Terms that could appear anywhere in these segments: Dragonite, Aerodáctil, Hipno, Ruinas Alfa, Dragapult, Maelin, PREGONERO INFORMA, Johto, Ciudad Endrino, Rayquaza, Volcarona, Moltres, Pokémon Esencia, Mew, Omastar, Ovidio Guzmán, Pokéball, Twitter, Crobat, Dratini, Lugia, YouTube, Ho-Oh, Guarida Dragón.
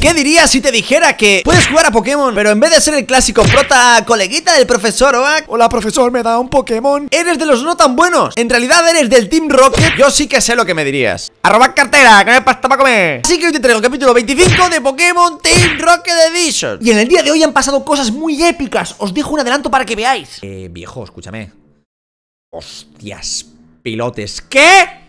¿Qué dirías si te dijera que puedes jugar a Pokémon, pero en vez de ser el clásico prota coleguita del profesor Oak, hola profesor, me da un Pokémon, eres de los no tan buenos, en realidad eres del Team Rocket? Yo sí que sé lo que me dirías: a robar cartera, que no hay pasta para comer. Así que hoy te traigo el capítulo 25 de Pokémon Team Rocket Edition. Y en el día de hoy han pasado cosas muy épicas. Os dejo un adelanto para que veáis. Viejo, escúchame. Hostias, pilotes, ¿qué?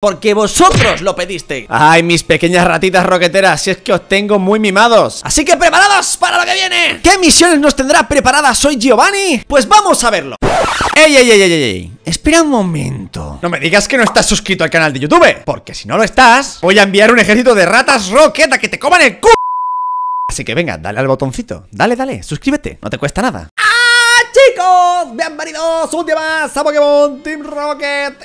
Porque vosotros lo pedisteis. Ay, mis pequeñas ratitas roqueteras, si es que os tengo muy mimados. Así que preparados para lo que viene. ¿Qué misiones nos tendrá preparadas hoy Giovanni? Pues vamos a verlo. Ey, ey, ey, ey, ey, espera un momento. No me digas que no estás suscrito al canal de YouTube, porque si no lo estás, voy a enviar un ejército de ratas roqueta que te coman el culo. Así que venga, dale al botoncito. Dale, dale, suscríbete, no te cuesta nada. Chicos, bienvenidos un día más a Pokémon Team Rocket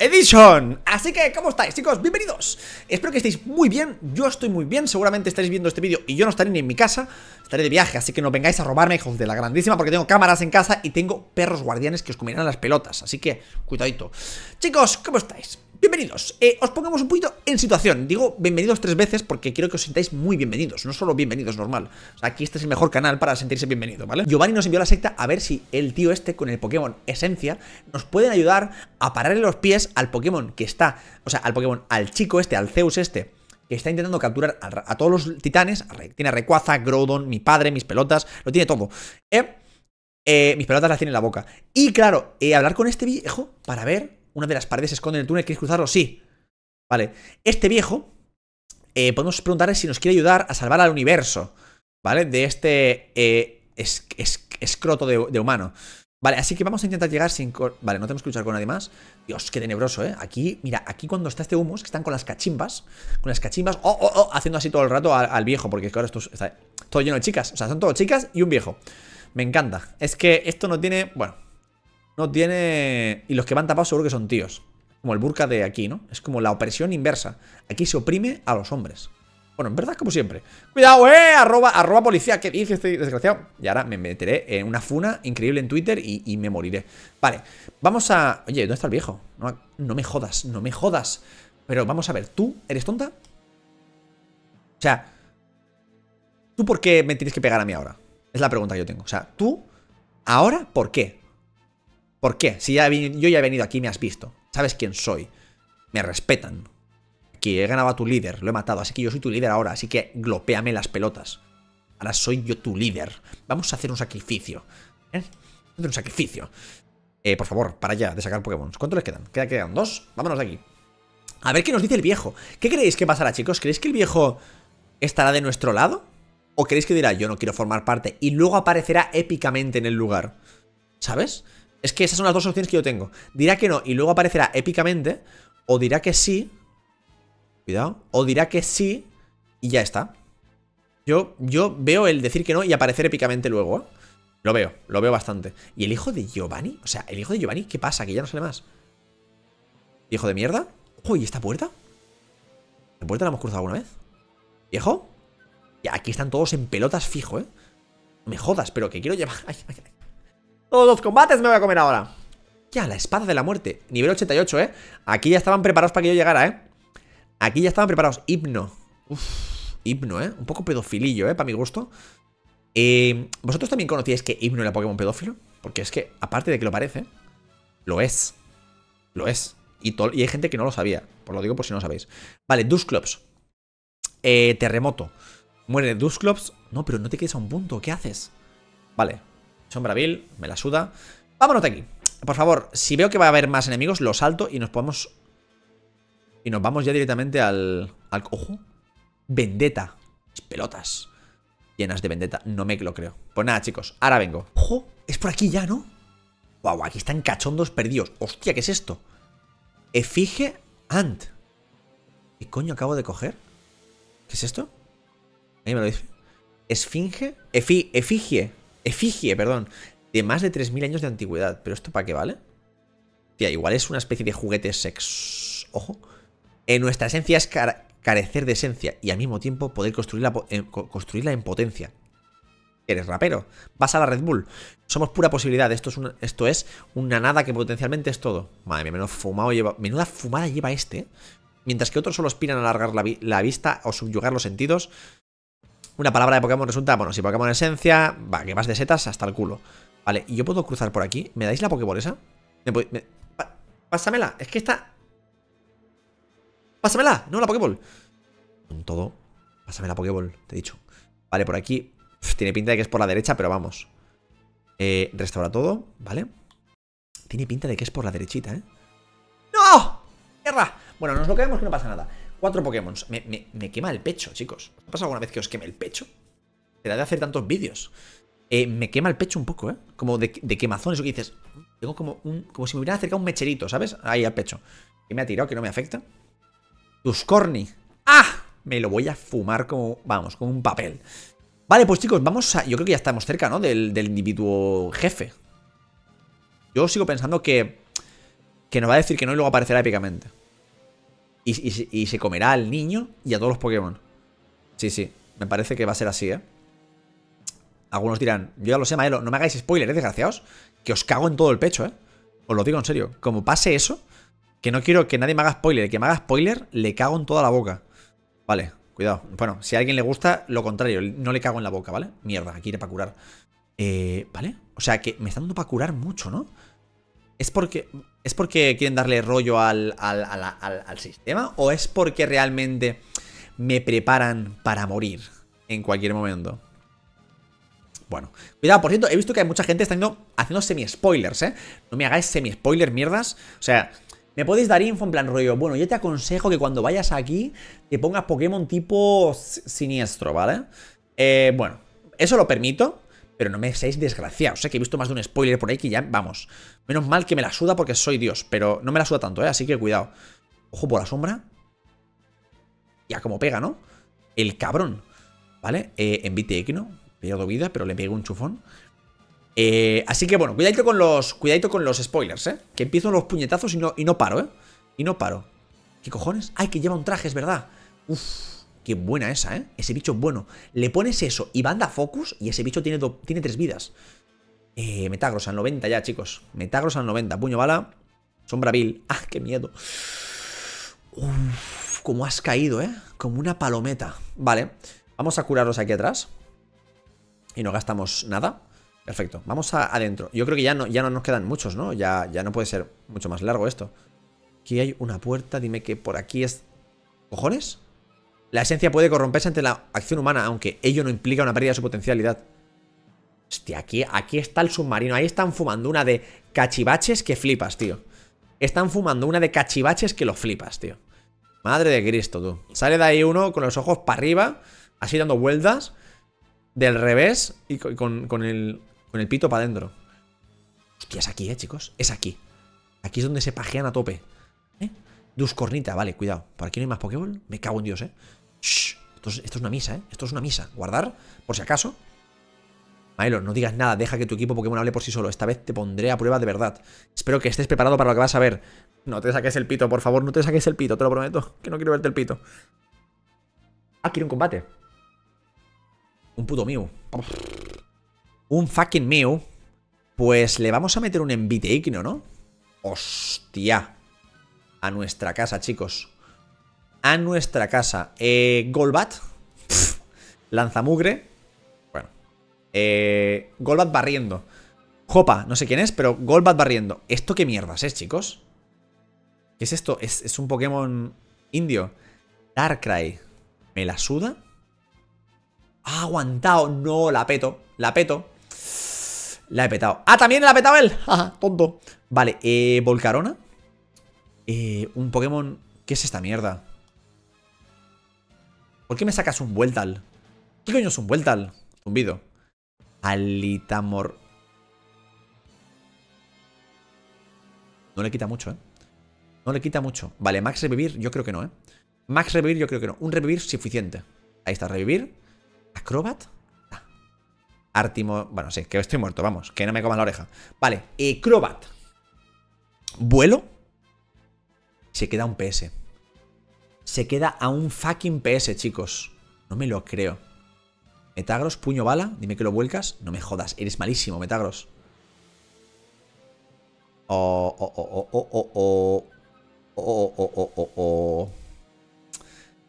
Edition. Así que, ¿cómo estáis, chicos? Bienvenidos. Espero que estéis muy bien. Yo estoy muy bien. Seguramente estaréis viendo este vídeo y yo no estaré ni en mi casa. Estaré de viaje, así que no vengáis a robarme, hijos de la grandísima, porque tengo cámaras en casa y tengo perros guardianes que os comerán las pelotas. Así que, cuidadito. Chicos, ¿cómo estáis? Bienvenidos, os pongamos un poquito en situación. Digo bienvenidos 3 veces porque quiero que os sintáis muy bienvenidos, no solo bienvenidos normal. O sea, aquí este es el mejor canal para sentirse bienvenido, ¿vale? Giovanni nos envió a la secta a ver si el tío este con el Pokémon Esencia nos pueden ayudar a pararle los pies al Pokémon que está, o sea, al Pokémon, al chico este, al Zeus este, que está intentando capturar a todos los titanes. Tiene a Rayquaza, Groudon, mi padre, mis pelotas, lo tiene todo. Mis pelotas las tiene en la boca. Y claro, hablar con este viejo para ver. Una de las paredes se esconde en el túnel, ¿quieres cruzarlo? Sí. Vale, este viejo podemos preguntarle si nos quiere ayudar a salvar al universo, ¿vale? De este escroto de humano. Vale, así que vamos a intentar llegar sin... Vale, no tenemos que luchar con nadie más. Dios, qué tenebroso, ¿eh? Aquí, mira, aquí cuando está este humus, que están con las cachimbas. Con las cachimbas, haciendo así todo el rato al viejo. Porque ahora esto está todo lleno de chicas. O sea, son todo chicas y un viejo. Me encanta, es que esto no tiene... Bueno, no tiene... Y los que van tapados seguro que son tíos. Como el burka de aquí, ¿no? Es como la opresión inversa. Aquí se oprime a los hombres. Bueno, en verdad como siempre. ¡Cuidado, eh! Arroba policía. ¿Qué dice este desgraciado? Y ahora me meteré en una funa increíble en Twitter y me moriré. Vale, vamos a... Oye, ¿dónde está el viejo? No me jodas, no me jodas. Pero vamos a ver, ¿tú eres tonta? O sea, ¿tú por qué me tienes que pegar a mí ahora? Es la pregunta que yo tengo. O sea, ¿tú ahora por qué? ¿Por qué? Si yo ya he venido aquí, me has visto. Sabes quién soy. Me respetan. Aquí he ganado a tu líder, lo he matado. Así que yo soy tu líder ahora, así que glopéame las pelotas. Ahora soy yo tu líder. Vamos a hacer un sacrificio. Vamos a hacer un sacrificio. Por favor, para allá de sacar Pokémon. ¿Cuántos les quedan? Quedan 2. Vámonos de aquí. A ver qué nos dice el viejo. ¿Qué creéis que pasará, chicos? ¿Creéis que el viejo estará de nuestro lado? ¿O creéis que dirá, yo no quiero formar parte? Y luego aparecerá épicamente en el lugar. ¿Sabes? Es que esas son las dos opciones que yo tengo. Dirá que no y luego aparecerá épicamente. O dirá que sí. Cuidado. O dirá que sí y ya está. Yo veo el decir que no y aparecer épicamente luego, ¿eh? Lo veo bastante. ¿Y el hijo de Giovanni? O sea, el hijo de Giovanni, ¿qué pasa? Que ya no sale más. ¿Hijo de mierda? Uy, ¿y esta puerta? ¿La puerta la hemos cruzado alguna vez? ¿Viejo? Ya, aquí están todos en pelotas fijo, ¿eh? No me jodas, pero que quiero llevar... Ay, ay, ay. Todos los combates me voy a comer ahora. Ya, la espada de la muerte. Nivel 88, ¿eh? Aquí ya estaban preparados para que yo llegara, ¿eh? Aquí ya estaban preparados. Hipno. Uff, Hipno, ¿eh? Un poco pedofilillo, ¿eh? Para mi gusto. ¿Vosotros también conocíais que Hipno era Pokémon pedófilo? Porque es que, aparte de que lo parece, lo es. Lo es. Y hay gente que no lo sabía. Os lo digo por si no lo sabéis. Vale, Dusclops. Terremoto. Muere Dusclops. No, pero no te quedes a un punto. ¿Qué haces? Vale. Sombra vil, me la suda. Vámonos de aquí. Por favor, si veo que va a haber más enemigos, lo salto y nos podemos... Y nos vamos ya directamente al... ¡Ojo! Vendetta. Pelotas llenas de vendetta. No me lo creo. Pues nada, chicos, ahora vengo. ¡Ojo! Es por aquí ya, ¿no? ¡Wow! Aquí están cachondos perdidos. ¡Hostia! ¿Qué es esto? Efige Ant. ¿Qué coño acabo de coger? ¿Qué es esto? Ahí me lo dice. Esfinge. Efigie, perdón, de más de 3000 años de antigüedad. ¿Pero esto para qué vale? Tía, igual es una especie de juguete sex... Ojo. Nuestra esencia es carecer de esencia y al mismo tiempo poder construirla en potencia. eres rapero, vas a la Red Bull. Somos pura posibilidad, esto es una nada que potencialmente es todo. Madre mía, menuda fumada lleva este, ¿eh? Mientras que otros solo aspiran a alargar la vista o subyugar los sentidos. Una palabra de Pokémon resulta, bueno, si Pokémon Esencia, va, que vas de setas hasta el culo. Vale, y yo puedo cruzar por aquí. ¿Me dais la Pokéball esa? Pásamela, es que está... Pásamela, no la Pokéball. Con todo, pásame la Pokéball, te he dicho. Vale, por aquí, tiene pinta de que es por la derecha, pero vamos. Restaura todo, ¿vale? Tiene pinta de que es por la derechita, ¿eh? ¡No! ¡Mierda! Bueno, nos lo quedamos, que no pasa nada. 4 Pokémon. Me quema el pecho, chicos. ¿Os ha pasado alguna vez que os queme el pecho? Será de hacer tantos vídeos. Me quema el pecho un poco, ¿eh? Como de quemazón, eso que dices. Tengo como si me hubieran acercado un mecherito, ¿sabes? Ahí al pecho. Que me ha tirado, que no me afecta. Dusclops. ¡Ah! Me lo voy a fumar como, vamos, como un papel. Vale, pues chicos, vamos a... Yo creo que ya estamos cerca, ¿no? Del individuo jefe. Yo sigo pensando que nos va a decir que no y luego aparecerá épicamente. Y se comerá al niño y a todos los Pokémon. Sí, sí, me parece que va a ser así, ¿eh? Algunos dirán, yo ya lo sé, Maelo, no me hagáis spoiler, ¿eh, desgraciados? Que os cago en todo el pecho, ¿eh? Os lo digo en serio. Como pase eso, que no quiero que nadie me haga spoiler. Que me haga spoiler, le cago en toda la boca. Vale, cuidado. Bueno, si a alguien le gusta, lo contrario, no le cago en la boca, ¿vale? Mierda, aquí iré para curar. ¿Vale? O sea que me está dando para curar mucho, ¿no? ¿Es porque quieren darle rollo al sistema? ¿O es porque realmente me preparan para morir en cualquier momento? Bueno, cuidado, por cierto, he visto que hay mucha gente haciendo semi-spoilers, ¿eh? No me hagáis semi-spoilers, mierdas. O sea... Me podéis dar info en plan rollo, bueno, yo te aconsejo que cuando vayas aquí te pongas Pokémon tipo siniestro, ¿vale? Bueno, eso lo permito, pero no me seáis desgraciados, sé que he visto más de un spoiler por ahí que ya, vamos. Menos mal que me la suda porque soy Dios, pero no me la suda tanto, ¿eh? Así que cuidado. Ojo por la sombra. Ya como pega, ¿no? El cabrón, ¿vale? Envite Hipno, pierdo vida, pero le pego un chufón. Así que bueno, cuidadito con los spoilers, ¿eh? Que empiezo los puñetazos y no paro, ¿eh? Y no paro. ¿Qué cojones? ¡Ay, que lleva un traje, es verdad! Uf, qué buena esa, ¿eh? Ese bicho es bueno. Le pones eso y banda focus y ese bicho tiene 3 vidas. Metagross al 90 ya, chicos. Metagross al 90. Puño bala. Sombra vil. ¡Ah, qué miedo! Uf, como has caído, ¿eh? Como una palometa. Vale, vamos a curaros aquí atrás. Y no gastamos nada. Perfecto, vamos adentro. Yo creo que ya no nos quedan muchos, ¿no? Ya no puede ser mucho más largo esto. Aquí hay una puerta, dime que por aquí es... ¿Cojones? La esencia puede corromperse ante la acción humana, aunque ello no implica una pérdida de su potencialidad. Hostia, aquí está el submarino. Ahí están fumando una de cachivaches que flipas, tío. Están fumando una de cachivaches que lo flipas, tío. Madre de Cristo, tú. Sale de ahí uno con los ojos para arriba, así dando vueltas, del revés y con el pito para adentro. Hostia, es aquí, chicos. Es aquí. Aquí es donde se pajean a tope. Duscornita, vale, cuidado. Por aquí no hay más Pokéball. Me cago en Dios, Shh. Esto es una misa, Esto es una misa. Guardar, por si acaso. Maelo, no digas nada. Deja que tu equipo Pokémon hable por sí solo. Esta vez te pondré a prueba de verdad. Espero que estés preparado para lo que vas a ver. No te saques el pito, por favor. No te saques el pito, te lo prometo. Que no quiero verte el pito. Ah, quiero un combate. Un puto Mew. Un fucking Mew. Pues le vamos a meter un envite ígno, ¿no? Hostia. A nuestra casa, chicos. A nuestra casa. Golbat. Lanzamugre. Bueno. Golbat barriendo. Jopa, no sé quién es, pero Golbat barriendo. ¿Esto qué mierdas es, chicos? ¿Qué es esto? Es un Pokémon indio. Darkrai. ¿Me la suda? Ha aguantado. No, la peto. La peto. La he petado. ¡Ah, también la ha petado él! ¡Ja, tonto! Vale, Volcarona. Un Pokémon... ¿Qué es esta mierda? ¿Por qué me sacas un Vueltal? ¿Qué coño es un Vueltal? Zumbido. Alitamor... No le quita mucho, ¿eh? No le quita mucho. Vale, Max Revivir yo creo que no, ¿eh? Max Revivir yo creo que no. Un Revivir suficiente. Ahí está, Revivir. Acrobat. Artimo, bueno, sí, que estoy muerto, vamos, que no me coman la oreja. Vale, Crobat. Vuelo. Se queda un PS. Se queda a un fucking PS, chicos. No me lo creo. Metagross, puño bala. Dime que lo vuelcas. No me jodas. Eres malísimo, Metagross.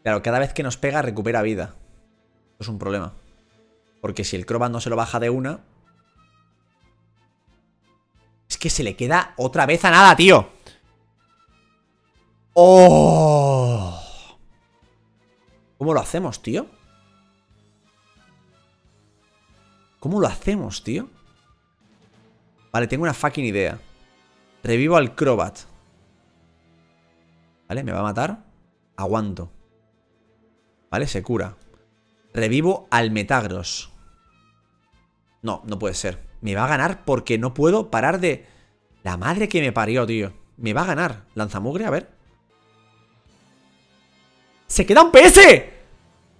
Claro, cada vez que nos pega recupera vida. Esto es un problema. Porque si el Crobat no se lo baja de una... Es que se le queda otra vez a nada, tío. ¡Oh! ¿Cómo lo hacemos, tío? ¿Cómo lo hacemos, tío? Vale, tengo una fucking idea. Revivo al Crobat. Vale, me va a matar. Aguanto. Vale, se cura. Revivo al Metagross. No, no puede ser. Me va a ganar porque no puedo parar de... La madre que me parió, tío. Me va a ganar. Lanzamugre, a ver. ¡Se queda un PS!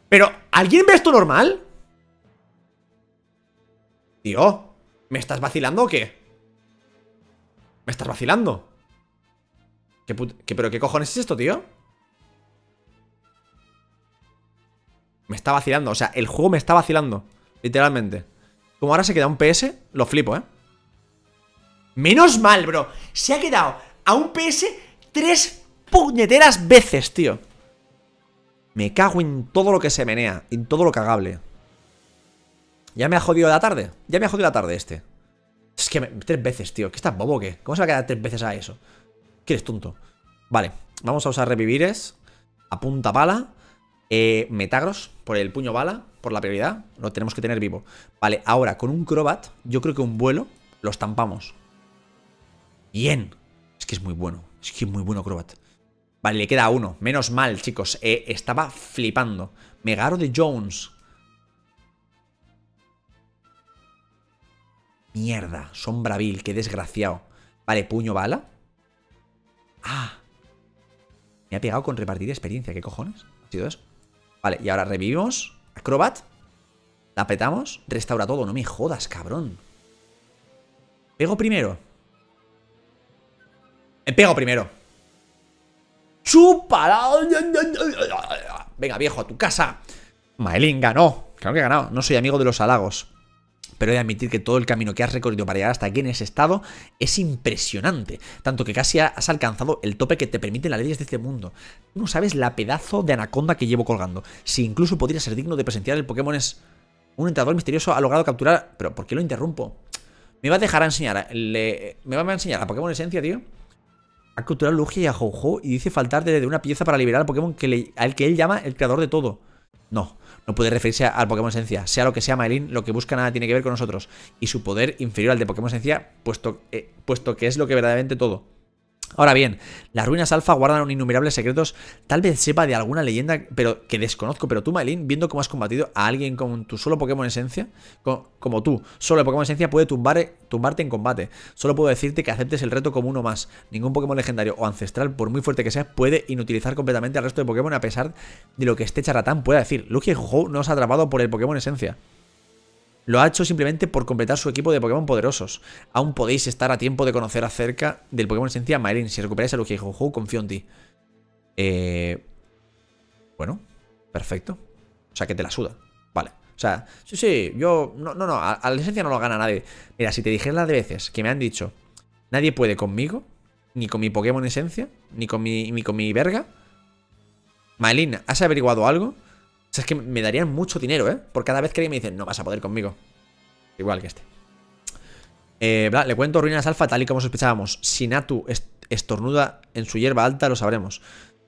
Pero, ¿alguien ve esto normal? Tío, ¿me estás vacilando o qué? ¿Me estás vacilando? ¿Pero qué cojones es esto, tío? Me está vacilando, o sea, el juego me está vacilando. Literalmente. Como ahora se queda un PS, lo flipo, ¿eh? Menos mal, bro. Se ha quedado a un PS 3 puñeteras veces, tío. Me cago en todo lo que se menea. En todo lo cagable. Ya me ha jodido la tarde. Ya me ha jodido la tarde este. Es que tres veces, tío. ¿Qué estás bobo o qué? ¿Cómo se va a quedar tres veces a eso? Que eres tonto. Vale, vamos a usar revivires. A punta bala. Metagross por el puño bala. Por la prioridad. Lo tenemos que tener vivo. Vale, ahora con un Crobat. Yo creo que un vuelo. Lo estampamos. Bien. Es que es muy bueno. Es que es muy bueno Crobat. Vale, le queda uno. Menos mal, chicos. Estaba flipando. Megaro de Jones. Mierda, Sombravil, qué desgraciado. Vale, puño bala. Ah. Me ha pegado con repartir experiencia, ¿qué cojones? ¿Ha sido eso? Vale, y ahora revivimos a Crobat. La petamos, restaura todo, no me jodas, cabrón. Pego primero. Me pego primero. ¡Chúpala! Venga, viejo, a tu casa. Maelin ganó. Claro que he ganado, no soy amigo de los halagos. Pero he de admitir que todo el camino que has recorrido para llegar hasta aquí en ese estado es impresionante. Tanto que casi has alcanzado el tope que te permiten las leyes de este mundo. Tú no sabes la pedazo de anaconda que llevo colgando. Si incluso podría ser digno de presenciar el Pokémon es... Un entrenador misterioso ha logrado capturar... ¿Pero por qué lo interrumpo? ¿Me va a dejar a enseñar? ¿Me va a enseñar a Pokémon Esencia, tío? Ha capturado a Lugia y a Ho-Oh y dice faltar de una pieza para liberar al Pokémon al que él llama el creador de todo. No. No puede referirse al Pokémon Esencia. Sea lo que sea, Maelin, lo que busca nada tiene que ver con nosotros. Y su poder inferior al de Pokémon Esencia, puesto que es lo que verdaderamente todo. Ahora bien, las ruinas alfa guardan innumerables secretos. Tal vez sepa de alguna leyenda pero que desconozco. Pero tú, Maelin, viendo cómo has combatido a alguien con tu solo Pokémon Esencia, como tú, solo el Pokémon Esencia puede tumbarte en combate. Solo puedo decirte que aceptes el reto como uno más. Ningún Pokémon legendario o ancestral, por muy fuerte que sea, puede inutilizar completamente al resto de Pokémon a pesar de lo que este charlatán pueda decir. Lugia y Ho-Oh no os ha atrapado por el Pokémon Esencia. Lo ha hecho simplemente por completar su equipo de Pokémon poderosos. Aún podéis estar a tiempo de conocer acerca del Pokémon Esencia Maelin. Si recuperáis a Lugia y Ho-Oh, confío en ti. Bueno, perfecto. O sea, que te la suda. Vale. O sea, sí, yo... No, a la Esencia no lo gana nadie. Mira, si te dijera las de veces que me han dicho nadie puede conmigo, ni con mi Pokémon Esencia, ni con mi verga. Maelin, ¿has averiguado algo? O sea, es que me darían mucho dinero, ¿eh? Por cada vez que alguien me dicen, no vas a poder conmigo. Igual que este. Le cuento Ruinas Alfa tal y como sospechábamos. Si Natu estornuda en su hierba alta, lo sabremos.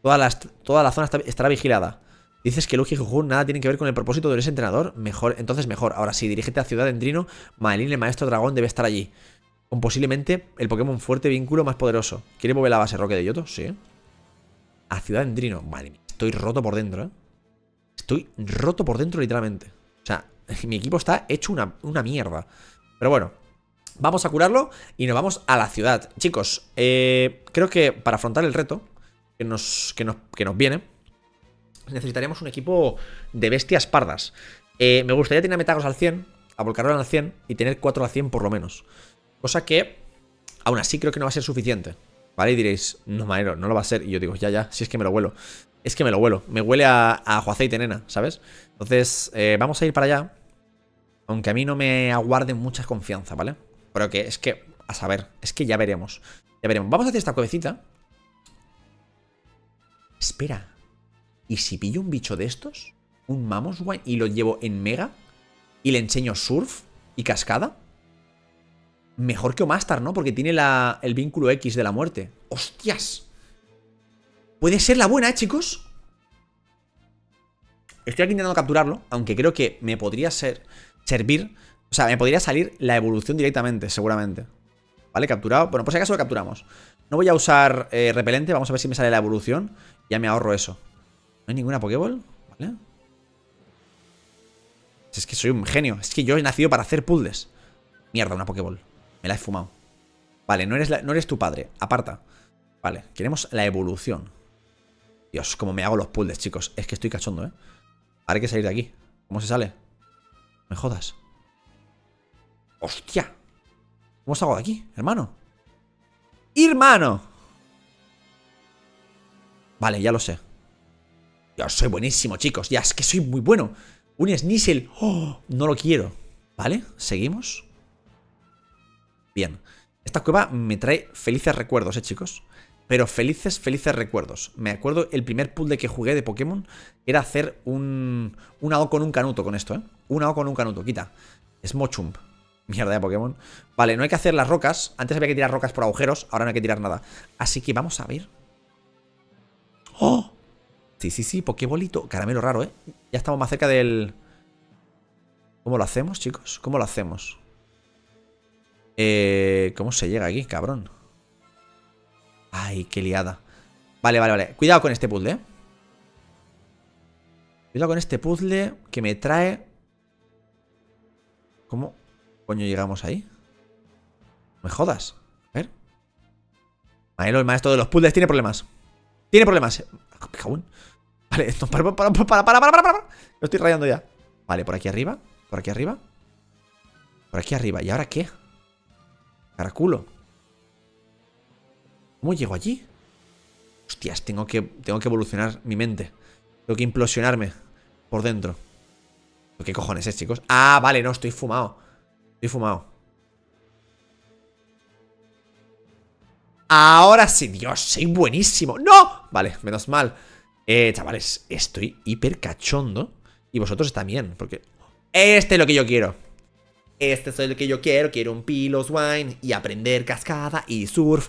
Toda la zona estará vigilada. Dices que Lugia y Ho-Oh nada tienen que ver con el propósito de ese entrenador. Mejor, entonces mejor. Ahora sí, dirígete a Ciudad Endrino. Maelin, el maestro dragón, debe estar allí. Con posiblemente el Pokémon fuerte vínculo más poderoso. ¿Quiere mover la base Roque de Johto? Sí. A Ciudad Endrino. Madre mía, estoy roto por dentro, ¿eh? Estoy roto por dentro literalmente. O sea, mi equipo está hecho una mierda. Pero bueno, vamos a curarlo y nos vamos a la ciudad. Chicos, creo que para afrontar el reto que nos viene, necesitaríamos un equipo de bestias pardas. Me gustaría tener a Metagross al 100, a Volcarona al 100 y tener 4 al 100 por lo menos. Cosa que, aún así, creo que no va a ser suficiente. ¿Vale? Y diréis, no, Maero, no lo va a ser. Y yo digo, ya, si es que me lo vuelo. Es que me lo huelo. Me huele a ajo aceite, nena, ¿sabes? Entonces, vamos a ir para allá. Aunque a mí no me aguarde mucha confianza, ¿vale? Pero que es que, a saber, es que ya veremos. Ya veremos. Vamos a hacer esta cuevecita. Espera. ¿Y si pillo un bicho de estos? Un Mamoswine y lo llevo en Mega y le enseño Surf y Cascada. Mejor que Omastar, ¿no? Porque tiene el vínculo X de la muerte. ¡Hostias! Puede ser la buena, ¿eh, chicos? Estoy aquí intentando capturarlo, aunque creo que me podría servir... O sea, me podría salir la evolución directamente, seguramente. Vale, capturado. Bueno, por si acaso lo capturamos. No voy a usar repelente. Vamos a ver si me sale la evolución. Ya me ahorro eso. No hay ninguna Pokéball, ¿vale? Es que soy un genio. Es que yo he nacido para hacer puzzles. Mierda, una Pokéball. Me la he fumado. Vale, no eres tu padre. Aparta. Vale, queremos la evolución. Dios, como me hago los puzzles, chicos. Es que estoy cachondo, ¿eh? Ahora hay que salir de aquí. ¿Cómo se sale? Me jodas. ¡Hostia! ¿Cómo salgo de aquí, hermano? ¡Hermano! Vale, ya lo sé. Yo soy buenísimo, chicos. Ya es que soy muy bueno. Un Sneasel. ¡Oh! No lo quiero. Vale, seguimos. Bien. Esta cueva me trae felices recuerdos, chicos. Pero felices, felices recuerdos. Me acuerdo el primer puzzle que jugué de Pokémon era hacer un Ho-Oh con un Canuto con esto, ¿eh? Un Ho-Oh con un Canuto, quita. Smochump. Mierda de Pokémon. Vale, no hay que hacer las rocas. Antes había que tirar rocas por agujeros, ahora no hay que tirar nada. Así que vamos a ver. ¡Oh! Sí, sí, sí, Pokébolito. Caramelo raro, ¿eh? Ya estamos más cerca del... ¿Cómo lo hacemos, chicos? ¿Cómo lo hacemos? ¿Cómo se llega aquí, cabrón? Ay, qué liada. Vale, vale, vale. Cuidado con este puzzle, ¿eh? Cuidado con este puzzle que me trae... ¿Cómo coño llegamos ahí? Me jodas. A ver. Maelo, el maestro de los puzzles, tiene problemas. Tiene problemas. Jabón. Vale, esto... Para. Lo estoy rayando ya. Vale, por aquí arriba. Por aquí arriba. Por aquí arriba. ¿Y ahora qué? Caraculo. ¿Cómo llego allí? Hostias, tengo que evolucionar mi mente. Tengo que implosionarme por dentro. ¿Qué cojones es, chicos? Ah, vale, no, estoy fumado. Estoy fumado. Ahora sí, Dios, soy buenísimo. ¡No! Vale, menos mal. Chavales, estoy hiper cachondo. Y vosotros también, porque... Este es lo que yo quiero. Este es lo que yo quiero. Quiero un Piloswine y aprender cascada y surf.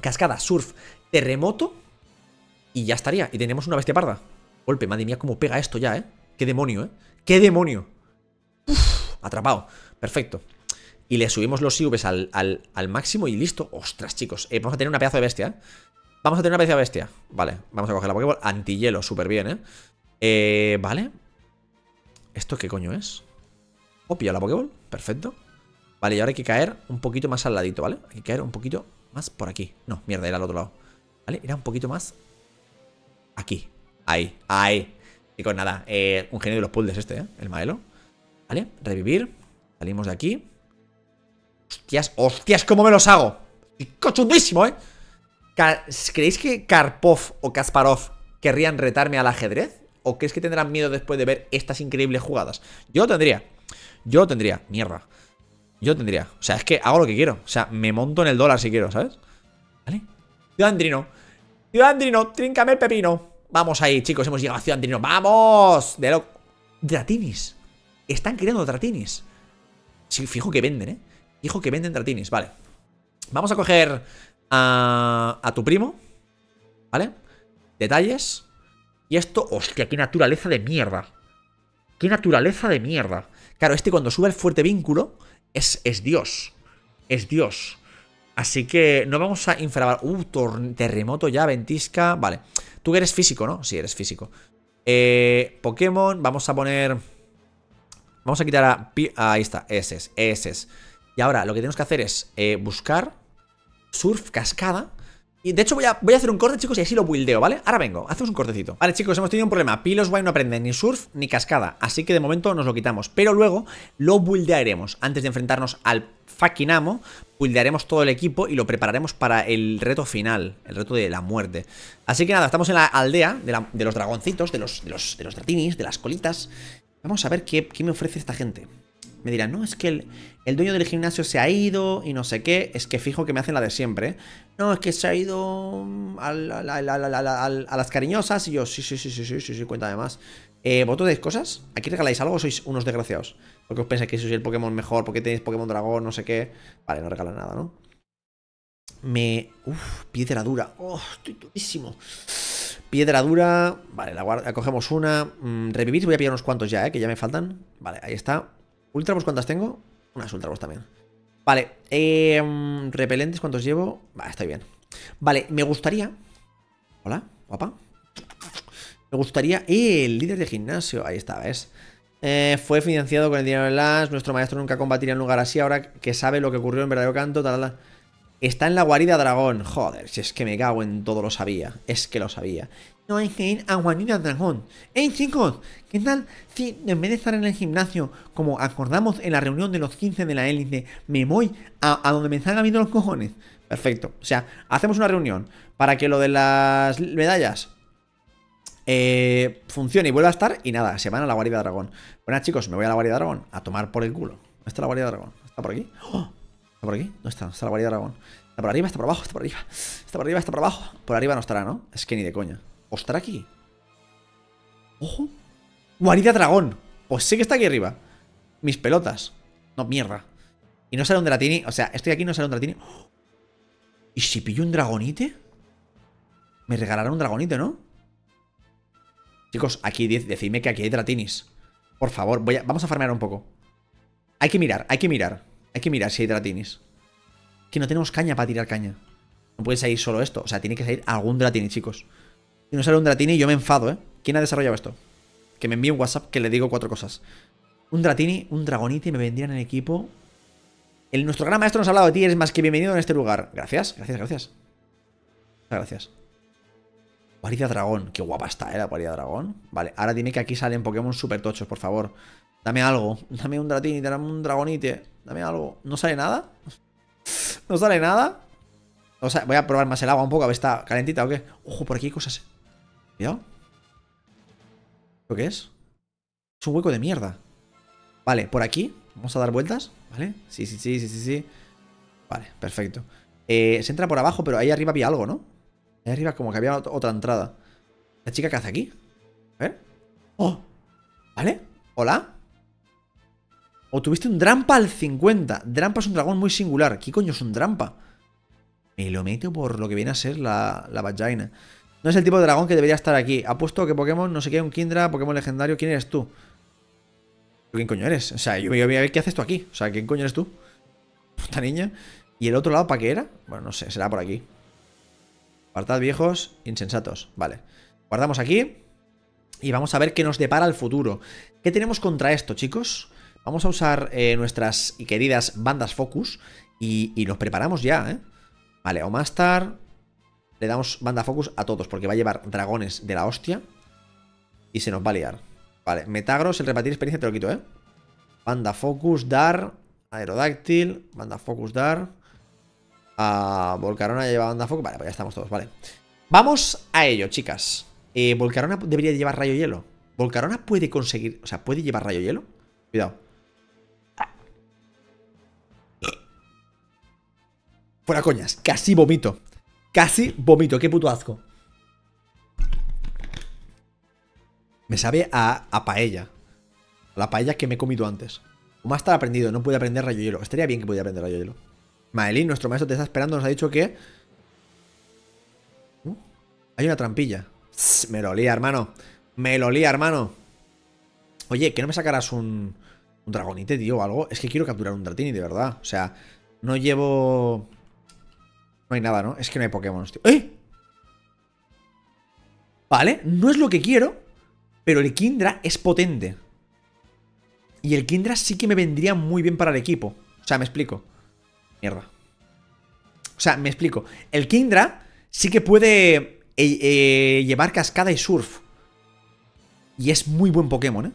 Cascada, surf, terremoto. Y ya estaría, y tenemos una bestia parda. Golpe, madre mía, cómo pega esto ya, ¿eh? Qué demonio, ¿eh? Qué demonio. Uf, atrapado, perfecto. Y le subimos los IVs al máximo y listo. Ostras, chicos, vamos a tener una pedazo de bestia, ¿eh? Vamos a tener una pedazo de bestia. Vale, vamos a coger la Pokéball, antihielo, súper bien, ¿eh? Vale. ¿Esto qué coño es? Oh, pillo la Pokéball, perfecto. Vale, y ahora hay que caer un poquito más al ladito, ¿vale? Hay que caer un poquito... más por aquí. No, mierda, era al otro lado. ¿Vale? Era un poquito más aquí. Ahí, ahí. Chicos, nada, un genio de los puzzles este, ¿eh? El Maelo. ¿Vale? Revivir. Salimos de aquí. Hostias, hostias, ¿cómo me los hago? ¡Cochundísimo, eh! ¿Creéis que Karpov o Kasparov querrían retarme al ajedrez? ¿O creéis que tendrán miedo después de ver estas increíbles jugadas? Yo lo tendría. Yo lo tendría. Mierda. Yo tendría, o sea, es que hago lo que quiero. O sea, me monto en el dólar si quiero, ¿sabes? ¿Vale? Ciudad Endrino. Ciudad Endrino, tríncame el pepino. Vamos ahí, chicos, hemos llegado a Ciudad Endrino. ¡Vamos! De loco. Dratinis. Están creando Dratinis. Sí, fijo que venden, ¿eh? Fijo que venden Dratinis, vale. Vamos a coger a tu primo. ¿Vale? Detalles. Y esto, hostia, qué naturaleza de mierda. Qué naturaleza de mierda. Claro, este cuando sube el fuerte vínculo... Es Dios. Es Dios. Así que no vamos a infravalor. Terremoto ya, ventisca. Vale. Tú eres físico, ¿no? Sí, eres físico. Pokémon. Vamos a poner... Vamos a quitar a... Ahí está. Ese es. Ese es. Y ahora lo que tenemos que hacer es buscar surf, cascada. Y de hecho voy a hacer un corte, chicos, y así lo buildeo, ¿vale? Ahora vengo, hacemos un cortecito. Vale, chicos, hemos tenido un problema. Piloswine no aprende ni surf ni cascada, así que de momento nos lo quitamos. Pero luego lo buildearemos. Antes de enfrentarnos al fucking amo, buildearemos todo el equipo y lo prepararemos para el reto final, el reto de la muerte. Así que nada, estamos en la aldea de los dragoncitos, de los Dratinis, de las colitas. Vamos a ver qué me ofrece esta gente. Me dirán, no, es que el dueño del gimnasio se ha ido y no sé qué. Es que fijo que me hacen la de siempre, ¿eh? No, es que se ha ido a las cariñosas. Y yo, sí, cuéntame más. ¿Vosotros dais cosas? ¿Aquí regaláis algo o sois unos desgraciados? Porque os pensáis que sois el Pokémon mejor, porque tenéis Pokémon Dragón, no sé qué. Vale, no regala nada, ¿no? Uf, piedra dura. Oh, estoy durísimo. Piedra dura. Vale, la cogemos una. Revivir, voy a pillar unos cuantos ya, que ya me faltan. Vale, ahí está. Ultrabos, ¿cuántas tengo? Unas Ultrabos también. Vale, repelentes, ¿cuántos llevo? Vale, estoy bien. Vale, me gustaría... Hola, guapa. Me gustaría... el líder de gimnasio. Ahí está, ¿ves? Fue financiado con el dinero de las... Nuestro maestro nunca combatiría en un lugar así. Ahora que sabe lo que ocurrió en verdadero canto... Tarala. Está en la guarida dragón. Joder, si es que me cago en todo, lo sabía. Es que lo sabía. No hay que ir a Guarida Dragón. ¡Hey, chicos! ¿Qué tal si en vez de estar en el gimnasio, como acordamos en la reunión de los 15 de la élite, me voy a donde me salgan viendo los cojones? Perfecto. O sea, hacemos una reunión para que lo de las medallas funcione y vuelva a estar. Y nada, se van a la guarida dragón. Bueno, chicos, me voy a la guarida dragón a tomar por el culo. ¿Dónde está la guarida dragón? ¿Está por aquí? ¡Oh! ¿Está por aquí? No está, está la guarida dragón. Está por arriba, está por abajo, está por arriba. Está por arriba, está por abajo. Por arriba no estará, ¿no? Es que ni de coña. ¿O estará aquí? ¡Ojo! ¡Guarida dragón! Pues sí que está aquí arriba. Mis pelotas. No, mierda. Y no sale un Dratini. O sea, estoy aquí, no sale un Dratini. ¿Y si pillo un Dragonite? Me regalarán un Dragonite, ¿no? Chicos, aquí decidme que aquí hay Dratinis. Por favor, vamos a farmear un poco. Hay que mirar, hay que mirar. Hay que mirar si hay Dratinis. Que no tenemos caña para tirar caña. No puede salir solo esto. O sea, tiene que salir algún Dratini, chicos. Si no sale un Dratini, yo me enfado, ¿eh? ¿Quién ha desarrollado esto? Que me envíe un WhatsApp que le digo 4 cosas. Un Dratini, un Dragonite, me vendrían en el equipo. Nuestro gran maestro nos ha hablado de ti, eres más que bienvenido en este lugar. Gracias, gracias, gracias. Gracias. Guarida Dragón, qué guapa está, la Guarida Dragón. Vale, ahora dime que aquí salen Pokémon super tochos, por favor. Dame algo, dame un Dratini, dame un Dragonite, dame algo. ¿No sale nada? ¿No sale nada? O sea, voy a probar más el agua un poco, a ver si está calentita o qué. Ojo, por aquí hay cosas... Cuidado. ¿Lo que es? Es un hueco de mierda. Vale, por aquí. Vamos a dar vueltas, ¿vale? Sí. Vale, perfecto. Se entra por abajo, pero ahí arriba había algo, ¿no? Ahí arriba como que había otra entrada. ¿La chica que hace aquí? A ver. ¡Oh! ¿Vale? ¿Hola? Obtuviste un Drampa al 50. Drampa es un dragón muy singular. ¿Qué coño es un Drampa? Me lo meto por lo que viene a ser la vagina. No es el tipo de dragón que debería estar aquí. Apuesto que Pokémon, no sé qué, un Kingdra, Pokémon legendario. ¿Quién eres tú? ¿Quién coño eres? O sea, yo voy a ver qué haces tú aquí. O sea, ¿quién coño eres tú? Puta niña. ¿Y el otro lado para qué era? Bueno, no sé, será por aquí. Apartad, viejos insensatos. Vale. Guardamos aquí. Y vamos a ver qué nos depara el futuro. ¿Qué tenemos contra esto, chicos? Vamos a usar nuestras queridas bandas Focus. Y los preparamos ya, ¿eh? Vale, Omastar. Le damos banda focus a todos, porque va a llevar dragones de la hostia. Y se nos va a liar. Vale, Metagross, el repartir experiencia te lo quito, ¿eh? Banda focus, dar. Aerodáctil, banda focus, dar. Volcarona ya lleva banda focus. Vale, pues ya estamos todos, vale. Vamos a ello, chicas. Volcarona debería llevar rayo hielo. Volcarona puede conseguir... O sea, ¿puede llevar rayo hielo? Cuidado. Fuera coñas, casi vomito. Casi vomito, qué puto asco. Me sabe a paella. La paella que me he comido antes. Omastar aprendido, no puede aprender rayo hielo. Estaría bien que pudiera aprender rayo hielo. Maelín, nuestro maestro te está esperando, nos ha dicho que... hay una trampilla. Me lo lía, hermano. Me lo lía, hermano. Oye, ¿que no me sacarás un dragonite, tío, o algo? Es que quiero capturar un Dratini, de verdad. O sea, no llevo... No hay nada, ¿no? Es que no hay Pokémon, tío. ¡Eh! Vale, no es lo que quiero, pero el Kingdra es potente. Y el Kingdra sí que me vendría muy bien para el equipo. O sea, me explico. Mierda. O sea, me explico. El Kingdra sí que puede llevar cascada y surf. Y es muy buen Pokémon, ¿eh?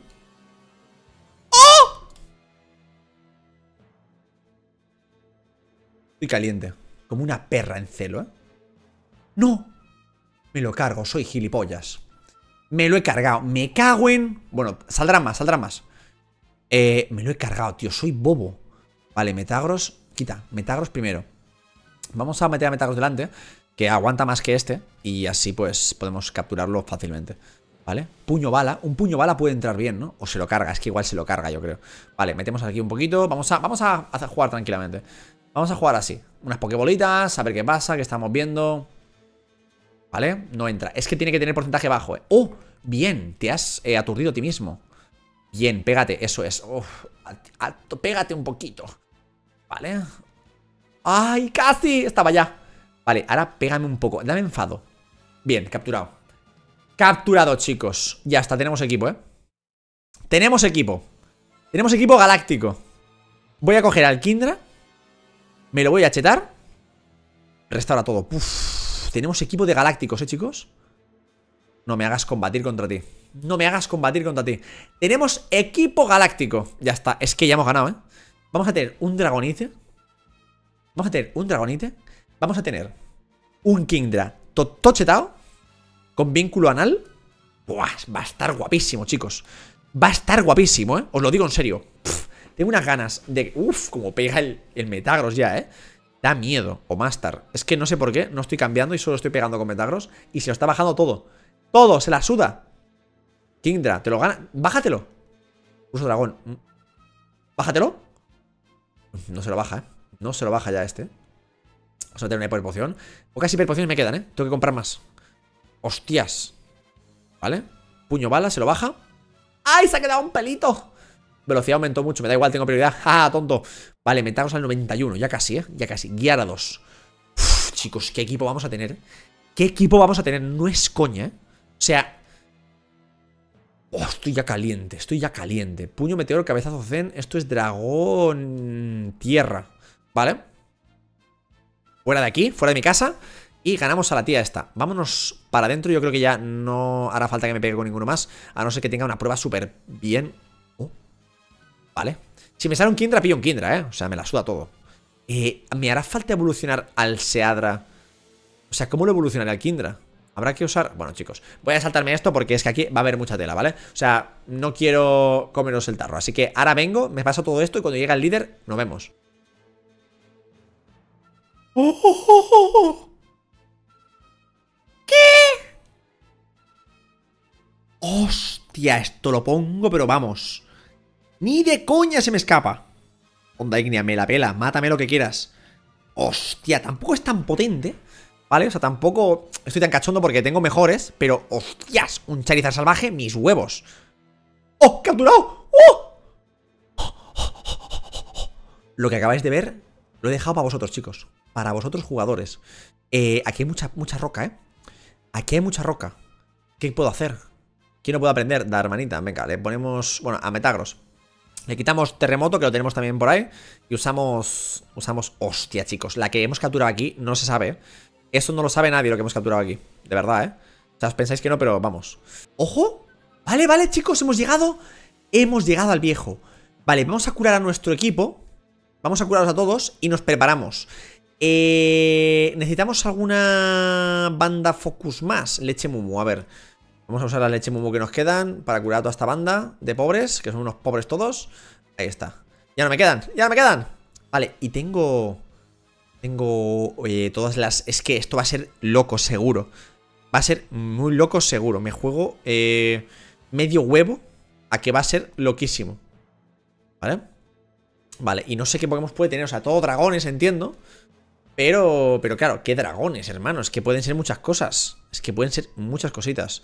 ¡Oh! Estoy caliente. Como una perra en celo, ¿eh? ¡No! Me lo cargo, soy gilipollas. Me lo he cargado. Me cago en... Bueno, saldrán más, saldrán más. Me lo he cargado, tío. Soy bobo. Vale, Metagross. Quita. Metagross primero. Vamos a meter a Metagross delante, que aguanta más que este. Y así, pues, podemos capturarlo fácilmente. ¿Vale? Puño bala. Un puño bala puede entrar bien, ¿no? O se lo carga. Es que igual se lo carga, yo creo. Vale, metemos aquí un poquito. Vamos a jugar tranquilamente. Vamos a jugar así. Unas pokebolitas. A ver qué pasa. Que estamos viendo... ¿Vale? No entra. Es que tiene que tener porcentaje bajo, ¿eh? ¡Oh! Bien. Te has aturdido a ti mismo. Bien. Pégate. Eso es. Uf, alto. Pégate un poquito. ¿Vale? ¡Ay! ¡Casi! Estaba ya. Vale. Ahora pégame un poco. Dame enfado. Bien. Capturado. Capturado, chicos. Ya está. Tenemos equipo, ¿eh? Tenemos equipo. Tenemos equipo galáctico. Voy a coger al Kindra. Me lo voy a chetar. Restaura todo. ¡Puf! Tenemos equipo de galácticos, chicos. No me hagas combatir contra ti. No me hagas combatir contra ti. Tenemos equipo galáctico. Ya está, es que ya hemos ganado, ¿eh? Vamos a tener un Dragonite. Vamos a tener un Dragonite. Vamos a tener un Kingdra totochetao con vínculo anal. Buah, va a estar guapísimo, chicos. Va a estar guapísimo, ¿eh? Os lo digo en serio. Pff, tengo unas ganas de... Uf, como pega el Metagross ya, ¿eh? Da miedo, Omastar. Es que no sé por qué, no estoy cambiando y solo estoy pegando con Metagross. Y se lo está bajando todo. Todo, se la suda. Kingdra, te lo gana. Bájatelo. Uso dragón. Bájatelo. No se lo baja, ¿eh? No se lo baja ya este. Vamos a tener una hiperpoción. Pocas hiperpociones me quedan, ¿eh? Tengo que comprar más. Hostias. ¿Vale? Puño bala, se lo baja. ¡Ay, se ha quedado un pelito! Velocidad aumentó mucho, me da igual, tengo prioridad. ¡Ja, tonto! Vale, Metagross al 91. Ya casi, ¿eh? Ya casi, guiar a 2. Uf, chicos, qué equipo vamos a tener. Qué equipo vamos a tener, no es coña, ¿eh? O sea... Oh, estoy ya caliente, estoy ya caliente. Puño, meteoro, cabezazo, zen. Esto es dragón... tierra. ¿Vale? Fuera de aquí, fuera de mi casa. Y ganamos a la tía esta. Vámonos para adentro, yo creo que ya no hará falta que me pegue con ninguno más. A no ser que tenga una prueba súper bien... Vale, si me sale un Kindra, pillo un Kindra, ¿eh? O sea, me la suda todo. ¿Me hará falta evolucionar al Seadra? O sea, ¿cómo lo evolucionaré al Kindra? Habrá que usar... Bueno, chicos, voy a saltarme esto porque es que aquí va a haber mucha tela, ¿vale? O sea, no quiero comeros el tarro. Así que ahora vengo, me paso todo esto y cuando llegue el líder, nos vemos. ¿Qué? Hostia, esto lo pongo, pero vamos... Ni de coña se me escapa. Onda Ignea, me la pela, mátame lo que quieras. Hostia, tampoco es tan potente, ¿vale? O sea, tampoco estoy tan cachondo porque tengo mejores. Pero, hostias, un Charizard salvaje, mis huevos. ¡Oh, capturado! ¡Oh! Lo que acabáis de ver lo he dejado para vosotros, chicos. Para vosotros, jugadores. Aquí hay mucha roca, ¿eh? Aquí hay mucha roca. ¿Qué puedo hacer? ¿Quién no puedo aprender? Da hermanita, venga, le ponemos... Bueno, a Metagross le quitamos terremoto, que lo tenemos también por ahí. Y usamos... Hostia, chicos, la que hemos capturado aquí no se sabe. Eso no lo sabe nadie, lo que hemos capturado aquí. De verdad, ¿eh? O sea, os pensáis que no, pero vamos. ¡Ojo! Vale, vale, chicos, hemos llegado. Hemos llegado al viejo. Vale, vamos a curar a nuestro equipo. Vamos a curarlos a todos y nos preparamos. Necesitamos alguna banda focus más. Leche Mumu, a ver. Vamos a usar la leche mumu que nos quedan para curar a toda esta banda de pobres, que son unos pobres todos. Ahí está. Ya no me quedan, ya no me quedan. Vale, y tengo... Oye, todas las... Es que esto va a ser loco, seguro. Va a ser muy loco, seguro. Me juego medio huevo a que va a ser loquísimo. ¿Vale? Vale, y no sé qué Pokémon puede tener. O sea, todo dragones, entiendo. Pero claro, qué dragones, hermanos. Que pueden ser muchas cosas. Es que pueden ser muchas cositas.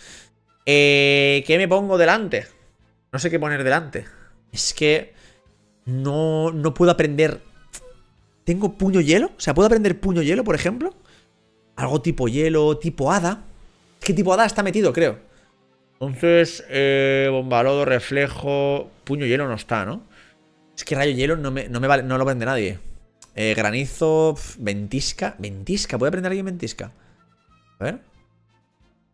¿Qué me pongo delante? No sé qué poner delante. Es que no puedo aprender. ¿Tengo puño hielo? O sea, ¿puedo aprender puño hielo, por ejemplo? Algo tipo hielo, tipo hada. Es que tipo hada está metido, creo. Entonces, bombalodo, reflejo. Puño hielo no está, ¿no? Es que rayo hielo no me vale, no lo aprende nadie. Granizo, ventisca. Ventisca, ¿puede aprender alguien ventisca? A ver.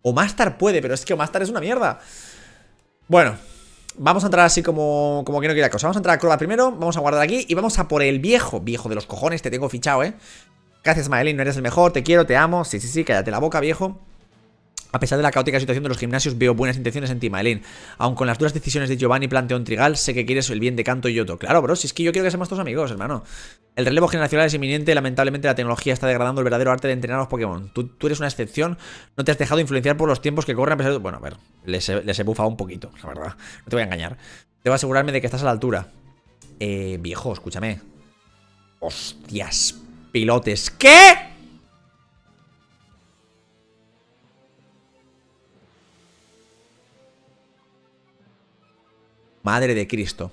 Omastar puede, pero es que Omastar es una mierda. Bueno, vamos a entrar así como que no quiera cosa. Vamos a entrar a Crobat primero, vamos a guardar aquí y vamos a por el viejo. Viejo de los cojones, te tengo fichado, ¿eh? Gracias, Maelin, no eres el mejor, te quiero, te amo. Sí, sí, sí, cállate la boca, viejo. A pesar de la caótica situación de los gimnasios, veo buenas intenciones en Team Ailin. Aun con las duras decisiones de Giovanni Planteón Trigal, sé que quieres el bien de Kanto y Johto. Claro, bro, si es que yo quiero que seamos todos amigos, hermano. El relevo generacional es inminente. Lamentablemente la tecnología está degradando el verdadero arte de entrenar a los Pokémon. Tú eres una excepción. No te has dejado influenciar por los tiempos que corren a pesar de... Bueno, a ver, les he bufado un poquito, la verdad. No te voy a engañar. Debo asegurarme de que estás a la altura. Viejo, escúchame. Hostias, pilotes. ¿Qué? Madre de Cristo.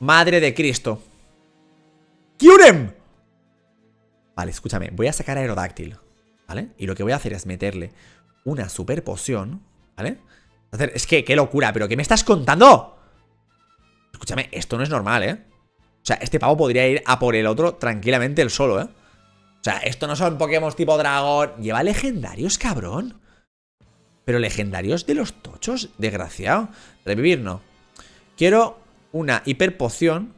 Madre de Cristo. ¡Kyurem! Vale, escúchame. Voy a sacar Aerodáctil, ¿vale? Y lo que voy a hacer es meterle una super poción, ¿vale? Es que, qué locura. ¿Pero qué me estás contando? Escúchame, esto no es normal, ¿eh? O sea, este pavo podría ir a por el otro tranquilamente el solo, ¿eh? O sea, esto no son Pokémon tipo dragón. Lleva legendarios, cabrón. Pero legendarios de los tochos, desgraciado. Revivir no. Quiero una hiperpoción.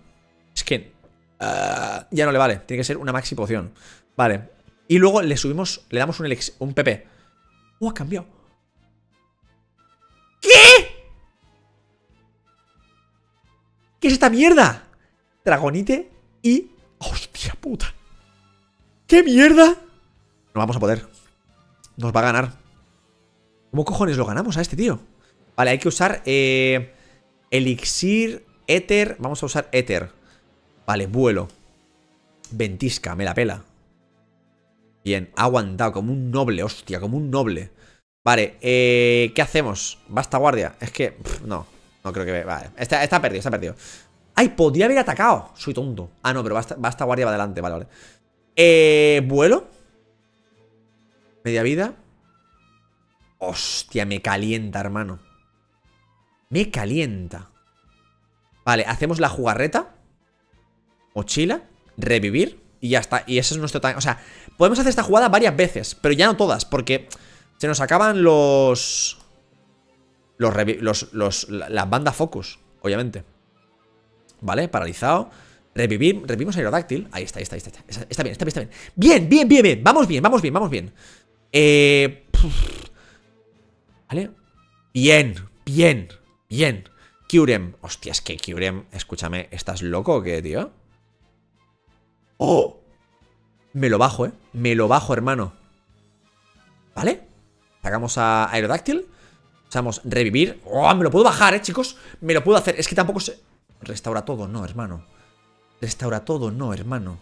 Es que ya no le vale. Tiene que ser una maxi poción. Vale. Y luego le subimos, le damos un PP. ¡Oh, ha cambiado! ¿Qué? ¿Qué es esta mierda? Dragonite y... ¡Hostia puta! ¡Qué mierda! No vamos a poder. Nos va a ganar. ¿Cómo cojones lo ganamos a este tío? Vale, hay que usar... Elixir, éter. Vamos a usar éter. Vale, vuelo. Ventisca, me la pela. Bien, ha aguantado como un noble, hostia, como un noble. Vale, ¿qué hacemos? Basta guardia, es que... no creo que... Vale, está perdido, está perdido. ¡Ay, podría haber atacado! Soy tonto. Ah, no, pero basta guardia va adelante, vale, vale. Vuelo. Media vida. Hostia, me calienta, hermano. Me calienta. Vale, hacemos la jugarreta. Mochila. Revivir. Y ya está. Y ese es nuestro tanque. O sea, podemos hacer esta jugada varias veces. Pero ya no todas. Porque se nos acaban los... las bandas focus. Obviamente. Vale, paralizado. Revivir. Revivimos aerodáctil. Ahí está, ahí está, ahí está. Está bien, está bien, está bien. Bien, bien, bien, bien. Vamos bien, vamos bien, vamos bien. Vale. Bien, bien. Bien, Kyurem. Hostia, es que Kyurem, escúchame, ¿estás loco o qué, tío? ¡Oh! Me lo bajo, ¿eh? Me lo bajo, hermano. ¿Vale? Sacamos a Aerodáctil. Usamos Revivir. ¡Oh! Me lo puedo bajar, ¿eh, chicos? Me lo puedo hacer. Es que tampoco se... Restaura todo, no, hermano. Restaura todo, no, hermano.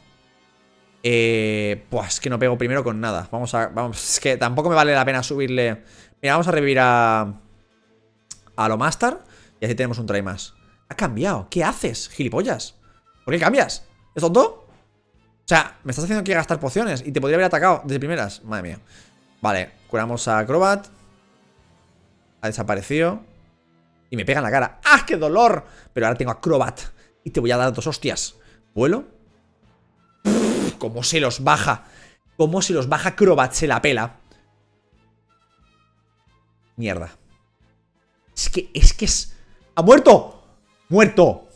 Pues es que no pego primero con nada. Vamos, es que tampoco me vale la pena subirle... Mira, vamos a revivir a Omastar. Y así tenemos un try más. Ha cambiado. ¿Qué haces, gilipollas? ¿Por qué cambias? ¿Es tonto? O sea, me estás haciendo que gastar pociones. Y te podría haber atacado desde primeras. Madre mía. Vale, curamos a Crobat. Ha desaparecido. Y me pega en la cara. ¡Ah, qué dolor! Pero ahora tengo a Crobat. Y te voy a dar dos hostias. Vuelo. Pff, ¿cómo se los baja? ¿Cómo se los baja Crobat? Se la pela. Mierda. Es que es... ¡Ha muerto! ¡Muerto!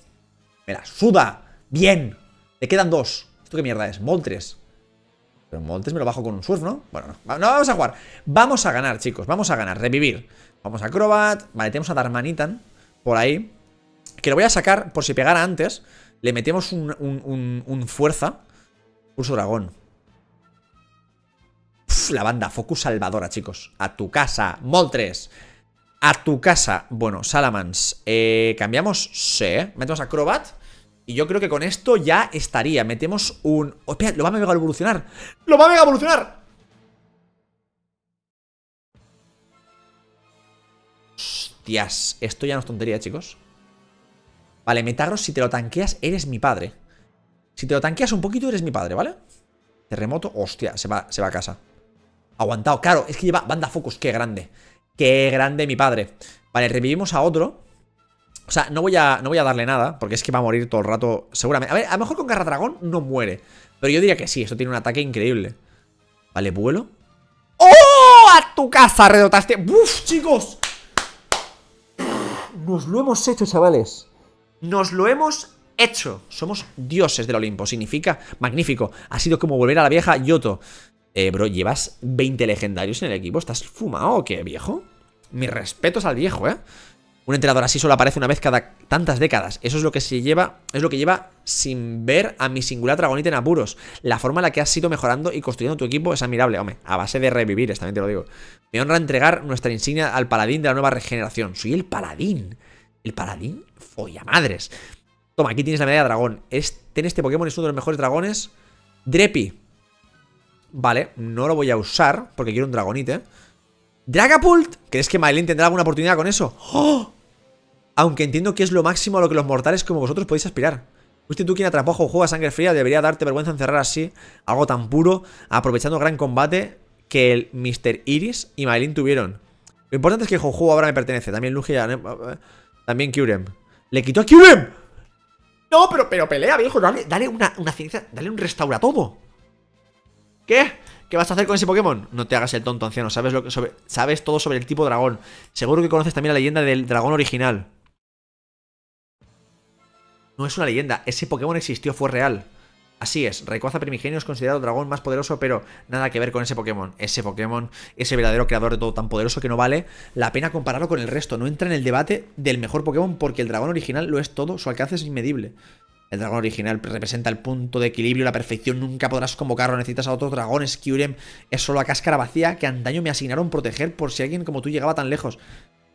¡Me la suda! ¡Bien! Le quedan dos. ¿Esto qué mierda es? Moltres. Pero Moltres me lo bajo con un surf, ¿no? Bueno, no vamos a jugar. Vamos a ganar, chicos. Vamos a ganar. Revivir. Vamos a Crobat. Vale, tenemos a Darmanitan por ahí. Que lo voy a sacar por si pegara antes. Le metemos un fuerza. Pulso dragón. Uf, la banda focus salvadora, chicos. A tu casa, Moltres. A tu casa. Bueno, Salamans. Cambiamos. Sí. Metemos a Crobat. Y yo creo que con esto ya estaría. Metemos un... Oh, espera, lo va a mega evolucionar. ¡Lo va a mega evolucionar! Hostias. Esto ya no es tontería, chicos. Vale, Metagross, si te lo tanqueas, eres mi padre. Si te lo tanqueas un poquito, eres mi padre, ¿vale? Terremoto. Hostia, se va a casa. Aguantado. Claro, es que lleva banda focus. Qué grande. ¡Qué grande mi padre! Vale, revivimos a otro. O sea, no voy a darle nada, porque es que va a morir todo el rato, seguramente. A ver, a lo mejor con Garra Dragón no muere. Pero yo diría que sí, esto tiene un ataque increíble. Vale, vuelo. ¡Oh! ¡A tu casa! Redotaste. ¡Buf, chicos! Nos lo hemos hecho, chavales. Nos lo hemos hecho. Somos dioses del Olimpo. Significa magnífico. Ha sido como volver a la vieja Johto. Bro, ¿llevas 20 legendarios en el equipo? ¿Estás fumado o qué, viejo? Mis respetos al viejo, ¿eh? Un entrenador así solo aparece una vez cada tantas décadas. Eso es lo que se lleva, es lo que lleva sin ver a mi singular Dragonite en apuros. La forma en la que has ido mejorando y construyendo tu equipo es admirable, hombre. A base de revivir, también te lo digo. Me honra entregar nuestra insignia al paladín de la nueva regeneración. Soy el paladín. El paladín follamadres. Toma, aquí tienes la medalla de dragón. Este Pokémon es uno de los mejores dragones. Drepi. Vale, no lo voy a usar porque quiero un Dragonite. Dragapult. ¿Crees que Mylene tendrá alguna oportunidad con eso? ¡Oh! Aunque entiendo que es lo máximo a lo que los mortales como vosotros podéis aspirar. Fuiste tú quien atrapó a Ho-Oh a sangre fría. Debería darte vergüenza encerrar así algo tan puro, aprovechando el gran combate que el Mr. Iris y Mylene tuvieron. Lo importante es que Ho-Oh ahora me pertenece. También Lugia, también Kyurem. ¡Le quitó a Kyurem! No, pero pelea, viejo. Dale una ciencia, dale un restauratomo. ¿Qué? ¿Qué vas a hacer con ese Pokémon? No te hagas el tonto, anciano. Sabes todo sobre el tipo dragón. Seguro que conoces también la leyenda del dragón original. No es una leyenda. Ese Pokémon existió, fue real. Así es. Rayquaza primigenio es considerado el dragón más poderoso, pero nada que ver con ese Pokémon. Ese Pokémon es el verdadero creador de todo, tan poderoso que no vale la pena compararlo con el resto. No entra en el debate del mejor Pokémon porque el dragón original lo es todo. Su alcance es inmedible. El dragón original representa el punto de equilibrio, la perfección, nunca podrás convocarlo, necesitas a otros dragones. Kyurem es solo la cáscara vacía que antaño me asignaron proteger por si alguien como tú llegaba tan lejos.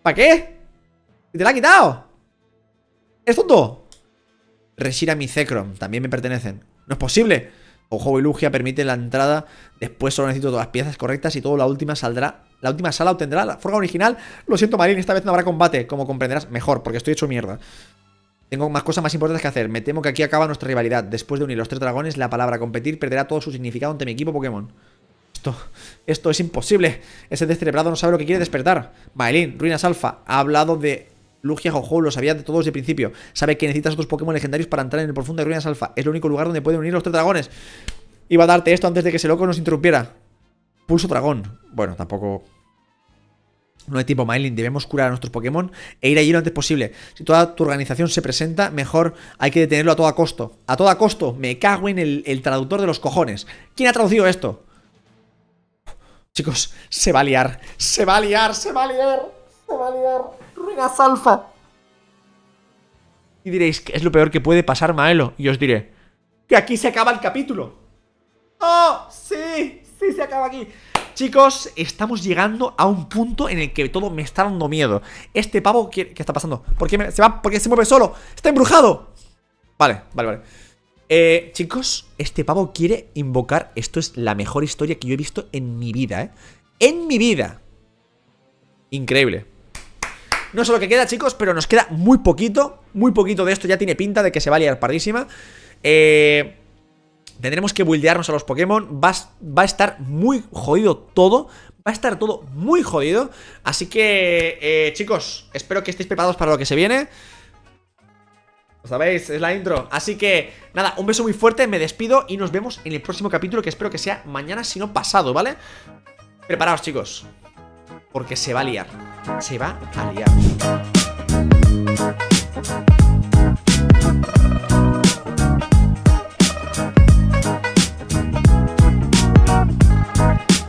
¿Para qué? ¡Te la ha quitado! ¡Es tonto! Reshiram y Zekrom también me pertenecen. ¡No es posible! Ho-Oh y Lugia permiten la entrada, después solo necesito todas las piezas correctas y todo la última saldrá. La última sala obtendrá la forma original. Lo siento, Mylene, esta vez no habrá combate, como comprenderás mejor, porque estoy hecho mierda. Tengo más cosas más importantes que hacer. Me temo que aquí acaba nuestra rivalidad. Después de unir los tres dragones, la palabra competir perderá todo su significado ante mi equipo Pokémon. Esto es imposible. Ese descerebrado no sabe lo que quiere despertar. Mylene, Ruinas Alfa, ha hablado de Lugia, Ho-Oh, lo sabía de todos desde el principio. Sabe que necesitas otros Pokémon legendarios para entrar en el profundo de Ruinas Alfa. Es el único lugar donde pueden unir los tres dragones. Iba a darte esto antes de que ese loco nos interrumpiera. Pulso dragón. Bueno, tampoco... No hay tiempo, Mylene. Debemos curar a nuestros Pokémon e ir allí lo antes posible. Si toda tu organización se presenta, mejor hay que detenerlo a todo costo. ¡A todo costo! Me cago en el traductor de los cojones. ¿Quién ha traducido esto? Chicos, se va a liar. ¡Se va a liar! ¡Se va a liar! ¡Se va a liar! ¡Ruinas Alfa! Y diréis que es lo peor que puede pasar, Maelo. Y os diré que aquí se acaba el capítulo. ¡Oh! ¡Sí! ¡Sí se acaba aquí! Chicos, estamos llegando a un punto en el que todo me está dando miedo. Este pavo... ¿Qué está pasando? ¿Por qué se va? ¿Por qué se mueve solo? ¡Está embrujado! Vale. Chicos, este pavo quiere invocar... Esto es la mejor historia que yo he visto en mi vida, ¿eh? ¡En mi vida! Increíble. No sé lo que queda, chicos, pero nos queda muy poquito. Muy poquito de esto. Ya tiene pinta de que se va a liar pardísima. Tendremos que buildearnos a los Pokémon. Va a estar muy jodido todo. Va a estar todo muy jodido. Así que, chicos, espero que estéis preparados para lo que se viene. Lo sabéis, es la intro. Así que, nada, un beso muy fuerte. Me despido y nos vemos en el próximo capítulo, que espero que sea mañana, si no pasado, ¿vale? Preparaos, chicos, porque se va a liar. Se va a liar.